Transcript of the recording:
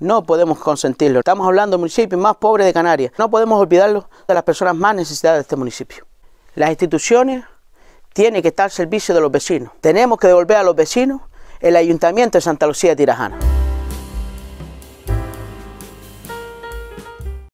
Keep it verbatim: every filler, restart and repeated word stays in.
No podemos consentirlo. Estamos hablando del municipio más pobre de Canarias. No podemos olvidarlo de las personas más necesitadas de este municipio. Las instituciones tienen que estar al servicio de los vecinos. Tenemos que devolver a los vecinos el Ayuntamiento de Santa Lucía de Tirajana.